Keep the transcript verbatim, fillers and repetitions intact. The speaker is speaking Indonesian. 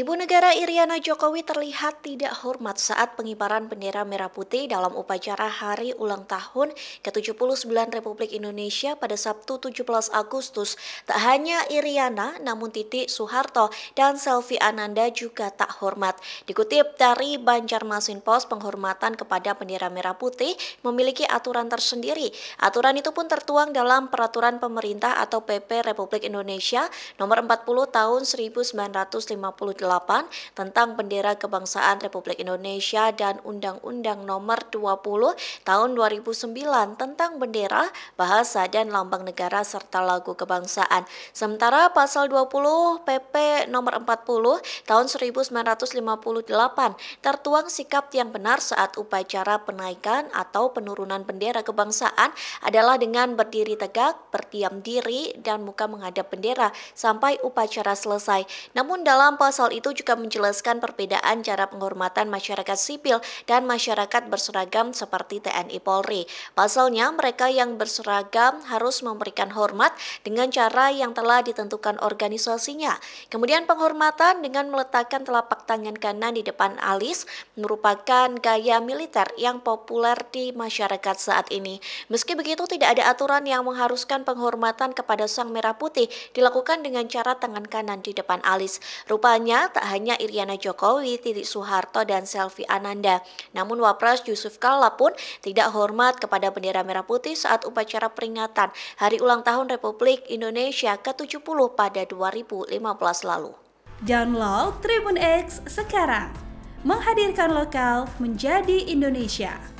Ibu Negara Iriana Jokowi terlihat tidak hormat saat pengibaran bendera merah putih dalam upacara Hari Ulang Tahun ke tujuh puluh sembilan Republik Indonesia pada Sabtu tujuh belas Agustus. Tak hanya Iriana, namun Titiek Soeharto dan Selvi Ananda juga tak hormat. Dikutip dari Banjarmasin Pos, penghormatan kepada bendera merah putih memiliki aturan tersendiri. Aturan itu pun tertuang dalam Peraturan Pemerintah atau P P Republik Indonesia Nomor empat puluh Tahun seribu sembilan ratus lima puluh delapan tentang Bendera Kebangsaan Republik Indonesia dan Undang-Undang Nomor dua puluh Tahun dua ribu sembilan tentang bendera, bahasa dan lambang negara serta lagu kebangsaan. Sementara pasal dua puluh P P Nomor empat puluh Tahun seribu sembilan ratus lima puluh delapan tertuang sikap yang benar saat upacara penaikan atau penurunan bendera kebangsaan adalah dengan berdiri tegak, berdiam diri dan muka menghadap bendera sampai upacara selesai. Namun dalam pasal itu juga menjelaskan perbedaan cara penghormatan masyarakat sipil dan masyarakat berseragam seperti T N I Polri. Pasalnya, mereka yang berseragam harus memberikan hormat dengan cara yang telah ditentukan organisasinya. Kemudian penghormatan dengan meletakkan telapak tangan kanan di depan alis merupakan gaya militer yang populer di masyarakat saat ini. Meski begitu, tidak ada aturan yang mengharuskan penghormatan kepada sang merah putih dilakukan dengan cara tangan kanan di depan alis. Rupanya tak hanya Iriana Jokowi, Titiek Soeharto, dan Selvi Ananda. Namun Wapres Yusuf Kalla pun tidak hormat kepada bendera merah putih saat upacara peringatan Hari Ulang Tahun Republik Indonesia ke tujuh puluh pada dua ribu lima belas lalu. Download Tribun X sekarang, menghadirkan lokal menjadi Indonesia.